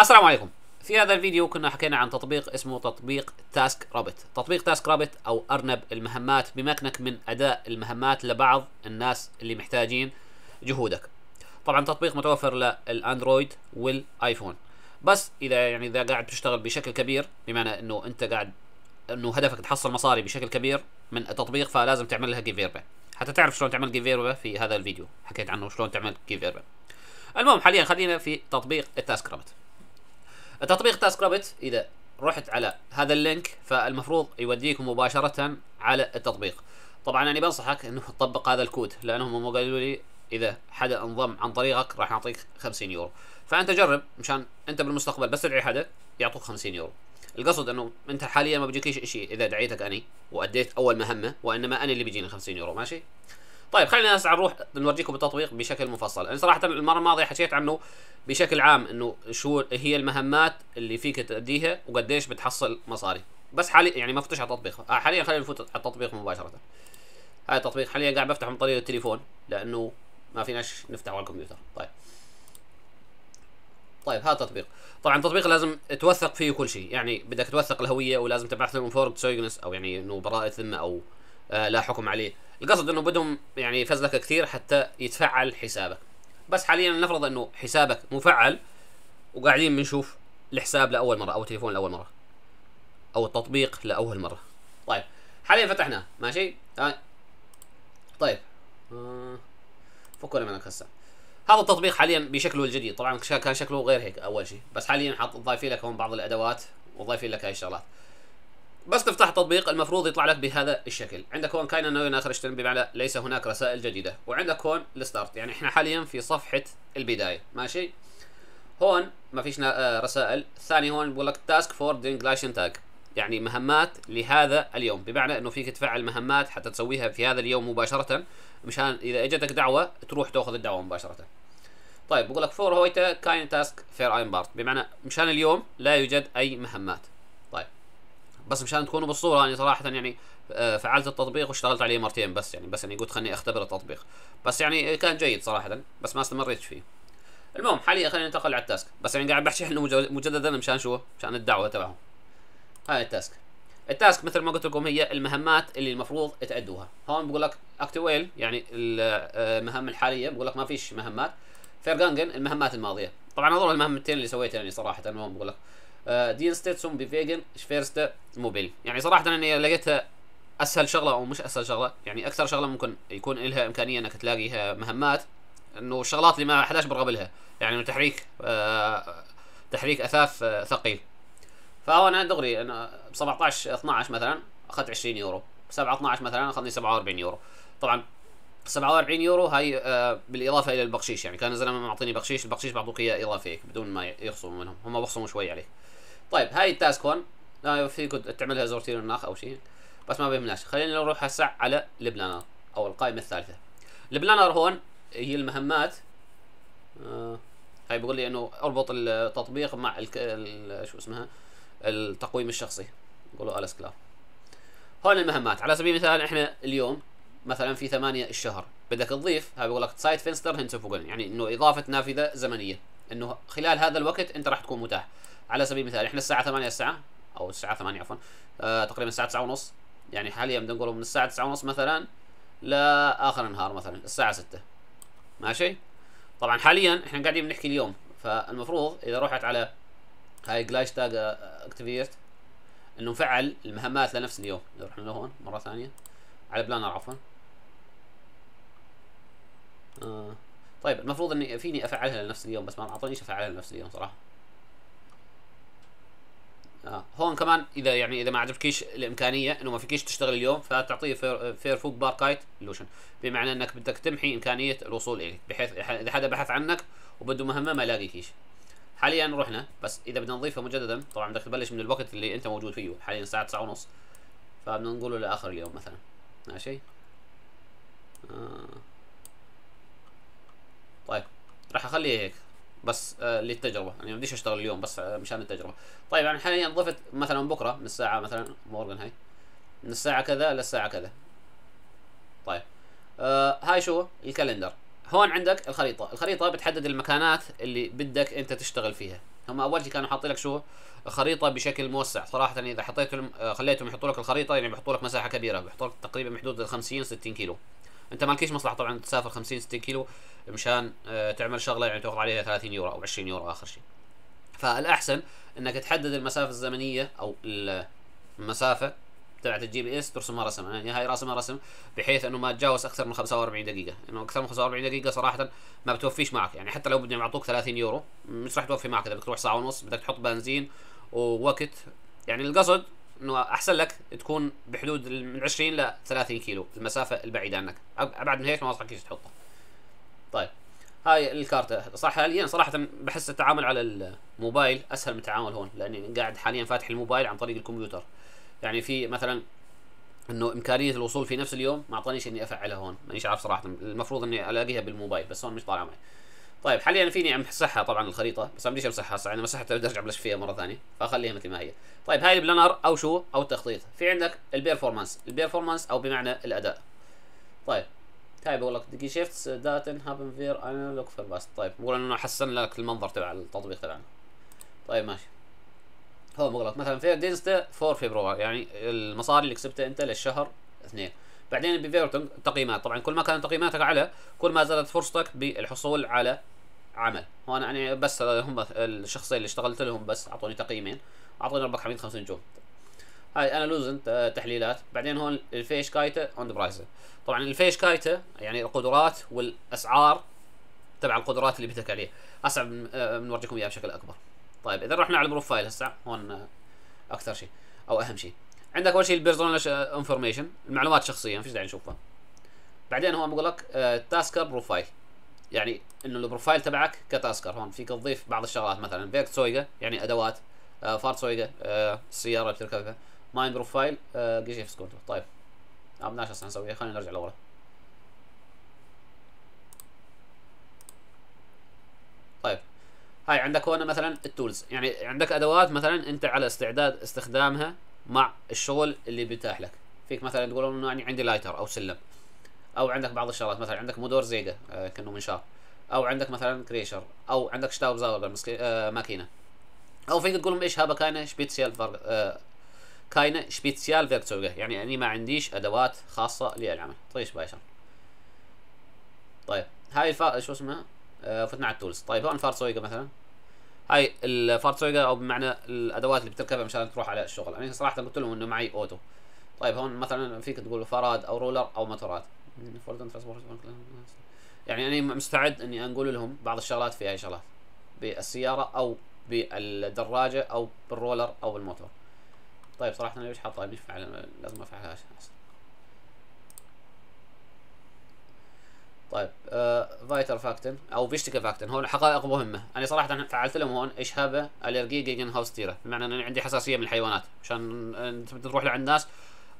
السلام عليكم. في هذا الفيديو كنا حكينا عن تطبيق اسمه تطبيق TaskRabbit. تطبيق TaskRabbit او ارنب المهمات بيمكنك من اداء المهمات لبعض الناس اللي محتاجين جهودك. طبعا تطبيق متوفر للاندرويد والايفون، بس اذا قاعد تشتغل بشكل كبير، بمعنى انه انت قاعد انه هدفك تحصل مصاري بشكل كبير من التطبيق، فلازم تعمل لها جيف ايربا. حتى تعرف شلون تعمل جيف ايربا في هذا الفيديو حكيت عنه شلون تعمل جيف ايربا. المهم حاليا خلينا في تطبيق TaskRabbit. التطبيق TaskRabbit إذا رحت على هذا اللينك فالمفروض يوديك مباشرة على التطبيق. طبعا أنا بنصحك إنه تطبق هذا الكود، لأنهم هم قالوا لي إذا حدا انضم عن طريقك راح نعطيك 50 يورو، فأنت جرب مشان أنت بالمستقبل بس تدعي حدا يعطوك 50 يورو. القصد إنه أنت حاليا ما بيجيكيش إشي إذا دعيتك أني وأديت أول مهمة، وإنما أنا اللي بيجيني 50 يورو، ماشي؟ طيب خلينا هسه نروح نورجيكم التطبيق بشكل مفصل. انا صراحه المره الماضيه حكيت عنه بشكل عام انه شو هي المهمات اللي فيك تأديها وقديش بتحصل مصاري، بس حاليا يعني ما فتش على التطبيق. حاليا خلينا نفوت على التطبيق مباشره. هاي التطبيق حاليا قاعد بفتحه من طريق التليفون لانه ما فيناش نفتحه على الكمبيوتر. طيب هذا التطبيق، طبعا التطبيق لازم توثق فيه كل شيء، يعني بدك توثق الهويه ولازم تبعث لهم فورم سويغنس او يعني انه براءه ذمه او لا حكم عليه. القصد انه بدهم يعني فزلك كثير حتى يتفعل حسابك، بس حاليا نفرض انه حسابك مفعل وقاعدين بنشوف الحساب لاول مره او التليفون لاول مره او التطبيق لاول مره. طيب حاليا فتحناه، ماشي. طيب فكونا منك هسه. هذا التطبيق حاليا بشكله الجديد، طبعا كان شكله غير هيك اول شيء، بس حاليا حاط ضايفين لك هون بعض الادوات وضايفين لك هاي الشغلات. بس تفتح التطبيق المفروض يطلع لك بهذا الشكل. عندك هون كاين نوين اخر اشتن، بمعنى ليس هناك رسائل جديده، وعندك هون الستارت، يعني احنا حاليا في صفحه البدايه، ماشي. هون ما فيش رسائل. الثاني هون بقول لك تاسك فور دينجلاشن تاج، يعني مهمات لهذا اليوم، بمعنى انه فيك تفعل مهمات حتى تسويها في هذا اليوم مباشره، مشان اذا اجتك دعوه تروح تاخذ الدعوه مباشره. طيب بقول لك فور هويتا كاين تاسك فير ايم بارت، بمعنى مشان اليوم لا يوجد اي مهمات. بس مشان تكونوا بالصوره، انا صراحه يعني فعلت التطبيق واشتغلت عليه مرتين بس، يعني بس قلت خليني اختبر التطبيق، بس يعني كان جيد صراحه، بس ما استمريت فيه. المهم حاليا خلينا ننتقل على التاسك، بس يعني قاعد بحكي انه مجددا مشان شو؟ مشان الدعوه تبعهم. هاي التاسك. التاسك مثل ما قلت لكم هي المهمات اللي المفروض تأدوها. هون بقول لك اكتويل يعني المهام الحاليه، بقول لك ما فيش مهمات. فيرغانجن المهمات الماضيه، طبعا هذول المهمتين اللي سويتها يعني صراحه. هون بقول لك دين ستيتسون بفيجن شفيرستا موبيل، يعني صراحة أنا لقيتها أسهل شغلة أو مش أسهل شغلة، يعني أكثر شغلة ممكن يكون إلها إمكانية إنك تلاقيها مهمات، إنه الشغلات اللي ما حداش برغب لها، يعني إنه تحريك أثاث ثقيل. فهو أنا دغري أنا ب 17/12 مثلا أخذت 20 يورو، ب 7/12 مثلا أخذني 47 يورو، طبعا 47 يورو هاي بالإضافة إلى البقشيش، يعني كان الزلمة معطيني بقشيش، البقشيش بعطوك إياه إضافي هيك بدون ما يخصموا منهم، هم بخصموا شوي عليه. طيب هاي التاسك هون فيك تعملها زورتين الناخ او شيء، بس ما بيهمناش. خلينا نروح هسه على البلانر او القائمه الثالثه. البلانر هون هي المهمات. هاي بقول لي انه اربط التطبيق مع شو اسمها التقويم الشخصي، بقولوا ألس كلار. هون المهمات على سبيل المثال احنا اليوم مثلا في 8 الشهر، بدك تضيف. هاي بقول لك سايت فينستر هنسفوجن، يعني انه اضافه نافذه زمنيه، انه خلال هذا الوقت انت راح تكون متاح. على سبيل المثال احنا الساعة 8 الساعة او الساعة 8 عفوا تقريبا الساعة 9:30، يعني حاليا بدنا نقول من الساعة 9:30 مثلا لآخر النهار مثلا الساعة 6، ماشي؟ طبعا حاليا احنا قاعدين بنحكي اليوم، فالمفروض إذا رحت على هاي جلاش تاج اكتيفيت إنه نفعل المهمات لنفس اليوم. إذا رحنا لهون مرة ثانية على بلانر عفوا. طيب المفروض إني فيني أفعلها لنفس اليوم، بس ما أعطونيش أفعلها لنفس اليوم صراحة. هون كمان اذا يعني اذا ما عجبكيش الامكانيه انه ما فيكيش تشتغل اليوم، فتعطيه فير فوق باركايت لوشن، بمعنى انك بدك تمحي امكانيه الوصول اليك، بحيث اذا حدا بحث عنك وبده مهمه ما لاقيكيش. حاليا رحنا، بس اذا بدنا نضيفها مجددا طبعا بدك تبلش من الوقت اللي انت موجود فيه، حاليا الساعه 9:30، فبدنا نقوله لاخر اليوم مثلا، ماشي. طيب راح اخليه هيك بس للتجربه، يعني ما بديش اشتغل اليوم بس مشان التجربه. طيب يعني حاليا ضفت مثلا بكره من الساعه مثلا مورغان، هاي من الساعه كذا للساعه كذا. طيب هاي شو الكالندر. هون عندك الخريطه، الخريطه بتحدد المكانات اللي بدك انت تشتغل فيها، هم اول شيء كانوا حاطين لك شو خريطه بشكل موسع. صراحه اذا حطيتهم خليتهم يحطوا لك الخريطه يعني بيحطوا لك مساحه كبيره، بيحطوا لك تقريبا محدود 50-60 كيلو. انت مالكيش مصلحه طبعا تسافر 50-60 كيلو مشان تعمل شغله يعني تاخذ عليها 30 يورو او 20 يورو اخر شيء. فالاحسن انك تحدد المسافه الزمنيه او المسافه تبعت الجي بي اس، ترسمها رسم، يعني هاي راسمها رسم بحيث انه ما تتجاوز اكثر من 45 دقيقة، انه اكثر من 45 دقيقة صراحة ما بتوفيش معك، يعني حتى لو بدهم يعطوك 30 يورو مش راح توفي معك اذا بدك تروح ساعة ونص، بدك تحط بنزين ووقت، يعني القصد انه احسن لك تكون بحدود من 20 ل 30 كيلو المسافة البعيدة عنك، ابعد من هيك ما انصحكش تحطه. طيب هاي الكارتة، صح حاليا صراحة بحس التعامل على الموبايل اسهل من التعامل هون، لاني قاعد حاليا فاتح الموبايل عن طريق الكمبيوتر. يعني في مثلا انه امكانيه الوصول في نفس اليوم ما اعطانيش اني افعلها هون، مانيش عارف صراحه، المفروض اني الاقيها بالموبايل بس هون مش طالعه معي. طيب حاليا فيني عم امسحها طبعا الخريطه، بس ما بديش امسحها هسه، انا مسحتها بدي ارجع بلش فيها مره ثانيه، فاخليها مثل ما هي. طيب هاي البلانر او شو او التخطيط، في عندك البيرفورمانس، البيرفورمانس او بمعنى الاداء. طيب هاي بقول لك دقي شيفتس داتن هابن فير انالوج فور باست، طيب بقول انه حسن لك المنظر تبع التطبيق تبعنا. طيب ماشي. هو مغلق مثلا فير دينستا 4 فبراير، يعني المصاري اللي كسبتها انت للشهر 2. بعدين بفيرتنج تقييمات، طبعا كل ما كانت تقييماتك اعلى كل ما زادت فرصتك بالحصول على عمل. وانا يعني بس هم الشخصين اللي اشتغلت لهم بس اعطوني تقييمين، اعطوني 450 نجوم. هاي انا لوزن تحليلات. بعدين هون الفيش كايتا اون برايس، طبعا الفيش كايتا يعني القدرات والاسعار تبع القدرات اللي بدك عليها، هسه بنورجيكم اياها بشكل اكبر. طيب اذا رحنا على البروفايل هسه هون اكثر شيء او اهم شيء عندك، اول شيء البيرسونال انفورميشن، المعلومات الشخصيه ما فيش داعي نشوفها. بعدين هون بقول لك تاسكر بروفايل، يعني انه البروفايل تبعك كتاسكر، هون فيك تضيف بعض الشغلات مثلا فيرت سويقه يعني ادوات، فارت سويقه السياره اللي بتركبها، ماين بروفايل جيشيف سكونتو. طيب ما بدناش اصلا نسويها، خلينا نرجع لورا. طيب هاي عندك هون مثلا التولز، يعني عندك ادوات مثلا انت على استعداد استخدامها مع الشغل اللي بيتاح لك. فيك مثلا تقول انه يعني عندي لايتر او سلم، او عندك بعض الشغلات مثلا عندك مودور زيقه كانه منشار، او عندك مثلا كريشر، او عندك شتاوبزاور ماكينه، او فيك تقول لهم ايش هابا كاينه شبيتسيال كاينه شبيتسيال فيرتسوغه، يعني اني ما عنديش ادوات خاصه للعمل. طيش بايشر. طيب هاي شو اسمها فتنا على التولز. طيب هون فارتسويقه مثلا، هاي الفارتسويقه او بمعنى الادوات اللي بتركبها مشان تروح على الشغل. انا صراحه قلت لهم انه معي اوتو. طيب هون مثلا فيك تقول فراد او رولر او موتورات، يعني انا مستعد اني انقول لهم بعض الشغلات في هاي شغلات بالسياره او بالدراجه او بالرولر او بالموتور. طيب صراحه انا ليش حاطها مش فعلا لازم افعلها. طيب فايتر فاكتن او فيشتكا فاكتن، هون حقائق مهمه. انا صراحه فعلت لهم هون ايش هابه الرجي جيجن هاوستيره، بمعنى ان انا عندي حساسيه من الحيوانات، عشان انت بتروح لعند ناس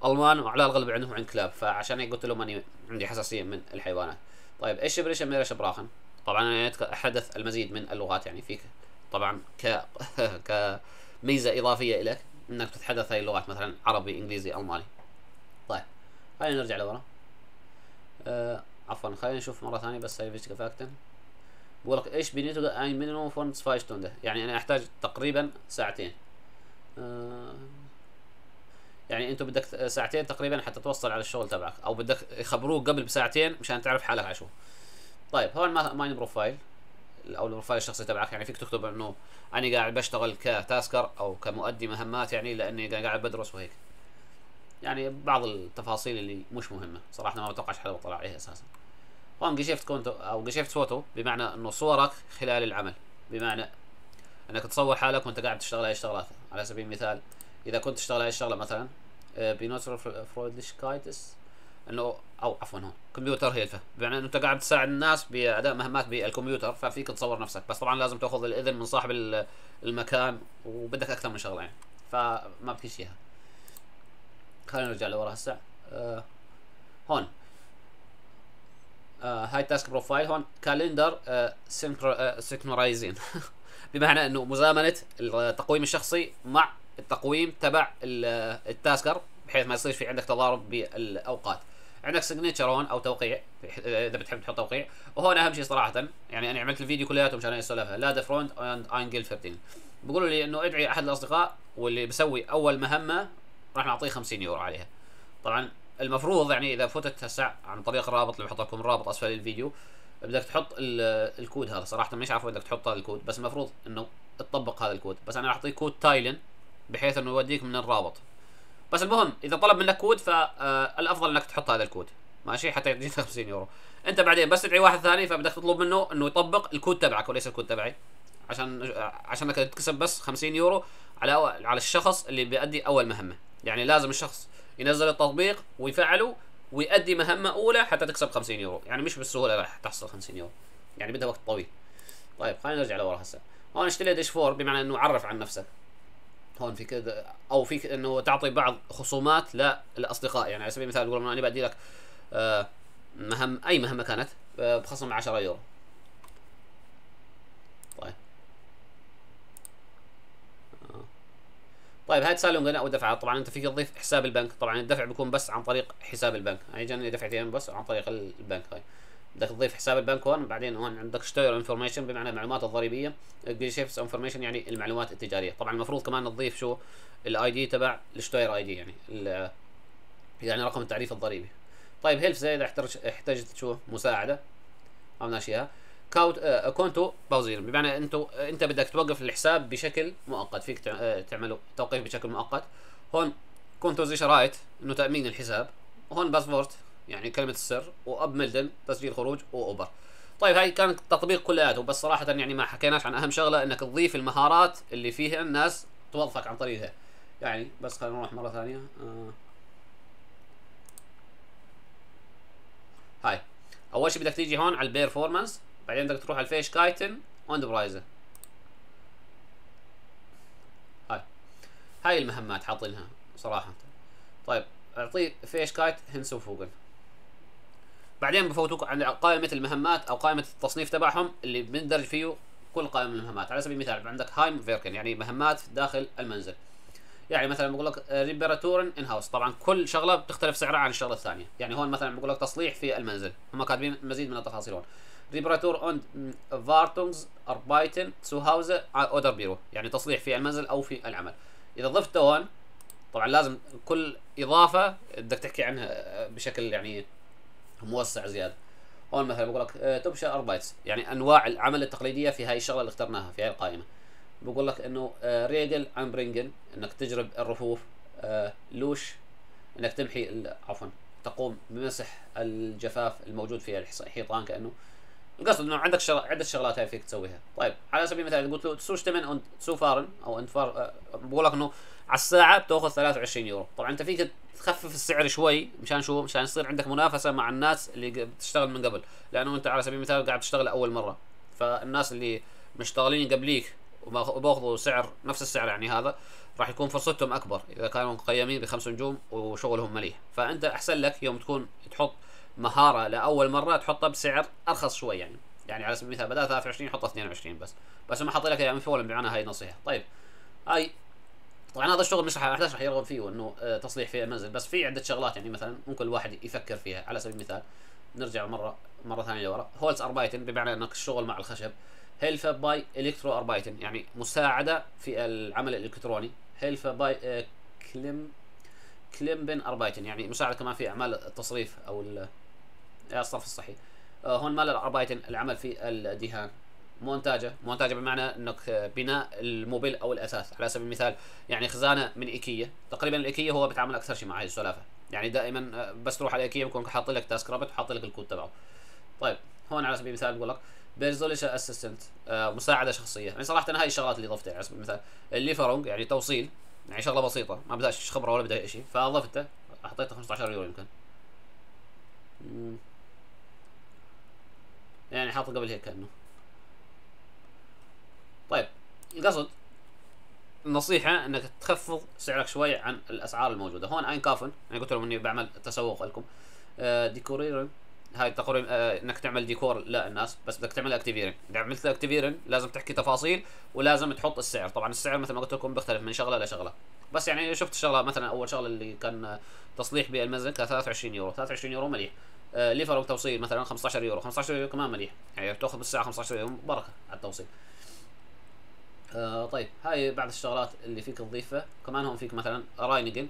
المان وعلى الغلب عندهم عند كلاب، فعشان هيك قلت لهم اني عندي حساسيه من الحيوانات. طيب ايش بريش ميرا شبراخن، طبعا انا اتحدث المزيد من اللغات، يعني فيك طبعا كميزه اضافيه لك انك تتحدث هاي اللغات مثلا عربي انجليزي الماني. طيب خلينا نرجع لورا، عفوا خلينا نشوف مرة ثانية بس هاي فيشتكا فاكتن. بقول لك ايش بنيتو اي مينيموم فون سفاي ستوند، يعني انا احتاج تقريبا ساعتين، يعني انتو بدك ساعتين تقريبا حتى توصل على الشغل تبعك، او بدك يخبروك قبل بساعتين مشان تعرف حالك على شو. طيب هون ماين بروفايل او البروفايل الشخصي تبعك، يعني فيك تكتب انه انا قاعد بشتغل كتاسكر او كمؤدي مهمات، يعني لاني قاعد بدرس وهيك، يعني بعض التفاصيل اللي مش مهمه صراحه ما بتوقعش حدا بيطلع عليها اساسا. هون جيشيفت كونتو او جيشيفت فوتو، بمعنى انه صورك خلال العمل، بمعنى انك تصور حالك وانت قاعد تشتغل هاي الشغلات. على سبيل المثال اذا كنت تشتغل هاي الشغله مثلا بينوتر فرويدش كايتس، انه او عفوا هون كمبيوتر هيلفه، بمعنى انه انت قاعد تساعد الناس باداء مهمات بالكمبيوتر، ففيك تصور نفسك، بس طبعا لازم تاخذ الاذن من صاحب المكان وبدك اكثر من شغله يعني، فما بدكش اياها. خلينا نرجع لورا هسه. هون هاي تاسك بروفايل، هون كالندر سينكرايزين بمعنى انه مزامنه التقويم الشخصي مع التقويم تبع التاسكر، بحيث ما يصير في عندك تضارب بالاوقات. عندك سيجنتشر هون او توقيع اذا بتحب تحط توقيع. وهون اهم شيء صراحه يعني انا عملت الفيديو كلياته مشان اسولفها، لا ذا فرونت اند انجل 13. بيقولوا لي انه ادعي احد الاصدقاء واللي بسوي اول مهمه راح نعطيه 50 يورو عليها. طبعا المفروض يعني اذا فتت هسه عن طريق الرابط اللي بحط لكم الرابط اسفل الفيديو، بدك تحط الكود هذا. صراحه مانيش عارف وين بدك تحط هذا الكود، بس المفروض انه تطبق هذا الكود، بس انا راح اعطيه كود تايلن بحيث انه يوديك من الرابط. بس المهم اذا طلب منك كود فالافضل انك تحط هذا الكود ماشي حتى يديك 50 يورو. انت بعدين بس تدعي واحد ثاني فبدك تطلب منه انه يطبق الكود تبعك وليس الكود تبعي، عشانك تكسب بس 50 يورو على الشخص اللي بيأدي اول مهمه. يعني لازم الشخص ينزل التطبيق ويفعله ويؤدي مهمه اولى حتى تكسب 50 يورو، يعني مش بالسهوله راح تحصل 50 يورو، يعني بدها وقت طويل. طيب خلينا نرجع لورا هسه. هون اشتري داشبورد بمعنى انه عرف عن نفسك. هون في كذا او فيك انه تعطي بعض خصومات للاصدقاء، يعني على سبيل المثال تقول انا بدي لك اي مهمه كانت بخصم 10 يورو. طيب هاي تسالون او دفعات. طبعا انت فيك تضيف حساب البنك، طبعا الدفع بيكون بس عن طريق حساب البنك، يعني جاني دفعتين بس عن طريق البنك. هاي بدك تضيف حساب البنك هون. بعدين هون عندك ستير انفورميشن بمعنى المعلومات الضريبيه، شيفس انفورميشن يعني المعلومات التجاريه. طبعا المفروض كمان تضيف شو الاي دي تبع الستير اي دي، يعني رقم التعريف الضريبي. طيب هيلف زي اذا احتجت شو مساعده عملنا شيها. كونتو بوزير بمعنى انت بدك توقف الحساب بشكل مؤقت، فيك تعمله توقيف بشكل مؤقت. هون كونتو زي شرايط انه تامين الحساب. هون باسبورت يعني كلمة السر، واب ملدن تسجيل خروج، واوبر. طيب هاي كانت التطبيق كلياته، بس صراحة يعني ما حكيناش عن اهم شغلة انك تضيف المهارات اللي فيها الناس توظفك عن طريقها. يعني بس خلينا نروح مرة ثانية. هاي اول شيء بدك تيجي هون على البيرفورمانس، بعدين بدك تروح على الفيش كايتن اند برايزة. هاي المهمات حاطينها صراحة. طيب اعطيه فيش كايت هنس وفوقن. بعدين بفوتوك عند قائمة المهمات او قائمة التصنيف تبعهم اللي بندرج فيه كل قائمة من المهمات. على سبيل المثال عندك هايم فيركن يعني مهمات داخل المنزل، يعني مثلا بقول لك ريبيراتورن ان هاوس. طبعا كل شغلة بتختلف سعرها عن الشغلة الثانية، يعني هون مثلا بقول لك تصليح في المنزل، هم كاتبين مزيد من التفاصيل هون. ريبيراتور اوند فارتونز اربايتن سو هاوزه اودر بيرو يعني تصليح في المنزل او في العمل. اذا ضفته هون طبعا لازم كل اضافة بدك تحكي عنها بشكل يعني موسع زيادة. هون مثلا بقول لك تبشا اربايتس يعني انواع العمل التقليدية في هاي الشغلة اللي اخترناها في هاي القائمة. بقول لك انه ريجل امبرينجن انك تجرب الرفوف، لوش انك تمحي عفوا تقوم بمسح الجفاف الموجود في الحيطان كانه. القصد انه عندك عدة شغلات هاي فيك تسويها. طيب على سبيل المثال قلت له تسو شتمن تسو فارن او انفار، بقول لك انه على الساعة بتاخذ 23 يورو. طبعا انت فيك تخفف السعر شوي مشان شو؟ مشان يصير عندك منافسة مع الناس اللي بتشتغل من قبل، لأنه انت على سبيل المثال قاعد تشتغل أول مرة، فالناس اللي مشتغلين قبليك وباخذوا سعر نفس السعر يعني هذا راح يكون فرصتهم أكبر إذا كانوا مقيمين بخمس نجوم وشغلهم مليح. فأنت أحسن لك يوم تكون تحط مهارة لأول مرة تحطها بسعر أرخص شوي، يعني على سبيل المثال بدل 23 حطها 22 بس ما حاطين لك يعني فولا بمعنى هاي نصيحة. طيب هاي طبعا هذا الشغل مش ما حداش رح يرغب فيه انه تصليح في المنزل، بس في عده شغلات يعني مثلا ممكن الواحد يفكر فيها. على سبيل المثال نرجع مره ثانيه لورا. هولز اربايتن بمعنى انك الشغل مع الخشب. هيلفا باي الكترو اربايتن يعني مساعده في العمل الالكتروني. هيلفا باي كليمبن اربايتن يعني مساعده كمان في اعمال التصريف او الصرف الصحي. هون مال الاربايتن العمل في الدهان. مونتاجة بمعنى انك بناء الموبيل او الاساس. على سبيل المثال يعني خزانه من ايكيا، تقريبا الايكيا هو بيتعامل اكثر شيء مع هاي السلافه، يعني دائما بس تروح على ايكيا بكون حاط لك تاسك رابط وحاط لك الكود تبعه. طيب هون على سبيل المثال بقول لك بيرزوليشا اسيستنت مساعده شخصيه. يعني صراحه هاي الشغلات اللي ضفتها على سبيل المثال اللي فرنج يعني توصيل، يعني شغله بسيطه ما بدهاش خبره ولا بدها شيء، فضفته حطيته 15 يورو يمكن. يعني حاطه قبل هيك كانه. طيب القصد النصيحة انك تخفض سعرك شوي عن الاسعار الموجودة. هون اين كافن يعني قلت لهم اني بعمل تسوق لكم. ديكورير هاي تقرير انك تعمل ديكور لا الناس، بس بدك تعمل اكتيفيرن. اذا عملت اكتيفيرن لازم تحكي تفاصيل ولازم تحط السعر. طبعا السعر مثل ما قلت لكم بيختلف من شغله لشغله، بس يعني شفت الشغله مثلا اول شغله اللي كان تصليح بالمنزل كان 23 يورو مليح. ليفر وتوصيل مثلا 15 يورو كمان مليح، يعني بتاخذ بالساعه 15 يورو بركه على التوصيل. طيب هاي بعض الشغلات اللي فيك تضيفها. كمان هون فيك مثلا راينجنج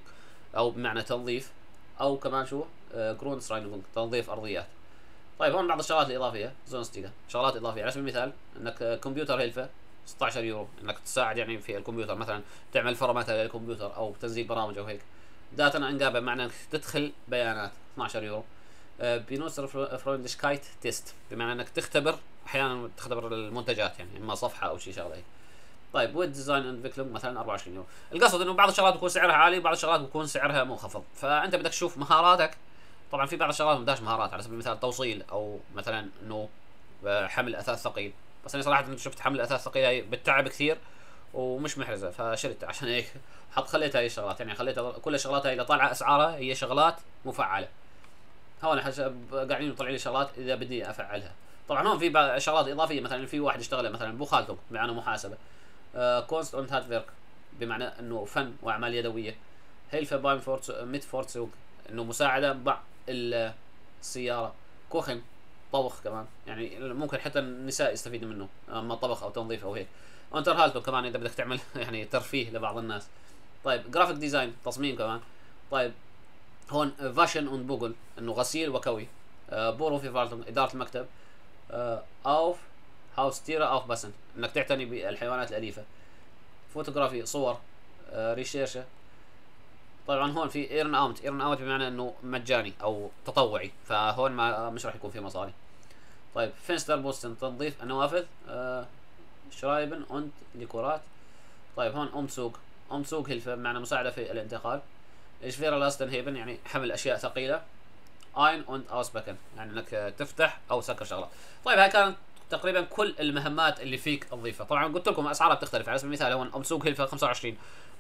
او بمعنى تنظيف، او كمان شو جرونس راينجنج تنظيف ارضيات. طيب هون بعض الشغلات الاضافيه زون ستيكا، شغلات اضافيه على سبيل المثال انك كمبيوتر هلفه 16 يورو انك تساعد يعني في الكمبيوتر، مثلا تعمل فرامات للكمبيوتر او تنزيل برامج او هيك. داتا انجابه معنى انك تدخل بيانات 12 يورو. بينوستر فريندش كايت تيست بمعنى انك تختبر، احيانا تختبر المنتجات يعني اما صفحه او شيء شغله هيك. طيب ويد ديزاين اند فيكلينج مثلا 24 يورو. القصد انه بعض الشغلات بيكون سعرها عالي وبعض الشغلات بيكون سعرها منخفض، فانت بدك تشوف مهاراتك. طبعا في بعض الشغلات ما بدهاش مهارات، على سبيل المثال توصيل او مثلا انه حمل اثاث ثقيل، بس انا صراحه شفت حمل اثاث ثقيل هي بتتعب كثير ومش محرزه فشلت، عشان هيك خليت هاي الشغلات، يعني خليت كل الشغلات هاي اللي طالعه اسعارها هي شغلات مفعله. هون قاعدين يطلع لي شغلات اذا بدي افعلها. طبعا هون في شغلات اضافيه، مثلا في واحد اشتغلها مثلا ابو خالته معنا محاسبه كونست اون هات فيرك بمعنى انه فن واعمال يدويه. هيلفا بايم فورت ميت فورت انه مساعده مع السياره. كوخن طبخ كمان، يعني ممكن حتى النساء يستفيدوا منه اما طبخ او تنظيف او هيك. اونتر هالتو كمان اذا بدك تعمل يعني ترفيه لبعض الناس. طيب جرافيك ديزاين تصميم كمان. طيب هون فاشن اون بوغل انه غسيل وكوي. بورو في فالتون اداره المكتب. اوف هاوس تيرا اوف باسن انك تعتني بالحيوانات الاليفه. فوتوغرافي صور. ريشيرشه. طبعا هون في ايرن اوت بمعنى انه مجاني او تطوعي، فهون ما مش راح يكون في مصاري. طيب فينستر بوستن تنظيف النوافذ. شرايبن اند ديكورات. طيب هون امسوق هلفه بمعنى مساعده في الانتقال. اشفيرا لاستن هيبن يعني حمل اشياء ثقيله. اين اند اوسبكن يعني انك تفتح او تسكر شغلات. طيب هاي كانت تقريبا كل المهمات اللي فيك تضيفها. طبعا قلت لكم اسعارها بتختلف، على سبيل المثال هون امسوق هلفه 25،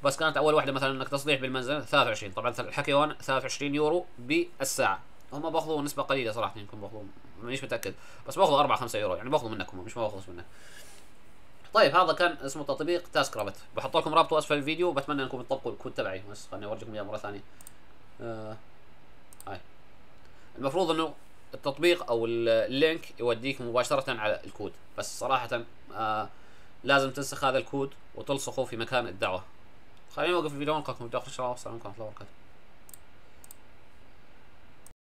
بس كانت اول واحده مثلا انك تصليح بالمنزل 23. طبعا الحكي هون 23 يورو بالساعه، هم باخذوا نسبه قليله صراحه، يمكن باخذوا مانيش متاكد، بس باخذوا 4-5 يورو يعني باخذوا منكم مش ما باخذوش منك. طيب هذا كان اسمه تطبيق تاسك رابت، بحط لكم رابطه اسفل الفيديو، بتمنى انكم تطبقوا الكود تبعي. بس خليني اورجيكم اياه مره ثانيه. هاي المفروض انه التطبيق او اللينك يوديك مباشره على الكود، بس صراحه لازم تنسخ هذا الكود وتلصقه في مكان الدعوه. خليني اوقف الفيديو ونلقاكم بداخل الشراء. والسلام عليكم ورحمه الله وبركاته.